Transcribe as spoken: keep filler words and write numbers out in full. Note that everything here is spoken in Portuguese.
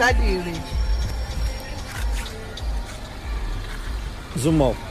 da Disney. Zumol.